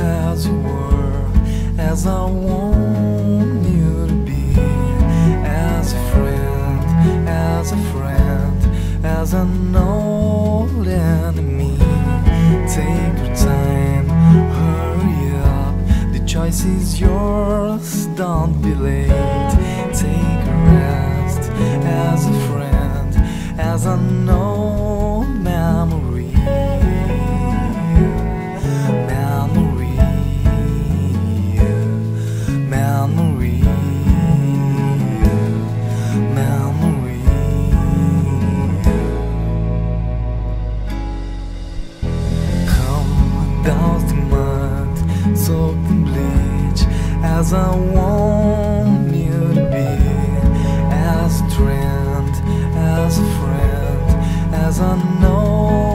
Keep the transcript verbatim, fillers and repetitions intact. as you were, as I want you to be, as a friend, as a friend, as an old enemy. Take your time, hurry up, the choice is yours, don't be late. Take a rest, as a friend, as an old memory. Soaked in bleach, as I want you to be, as a friend, as a friend, as I know.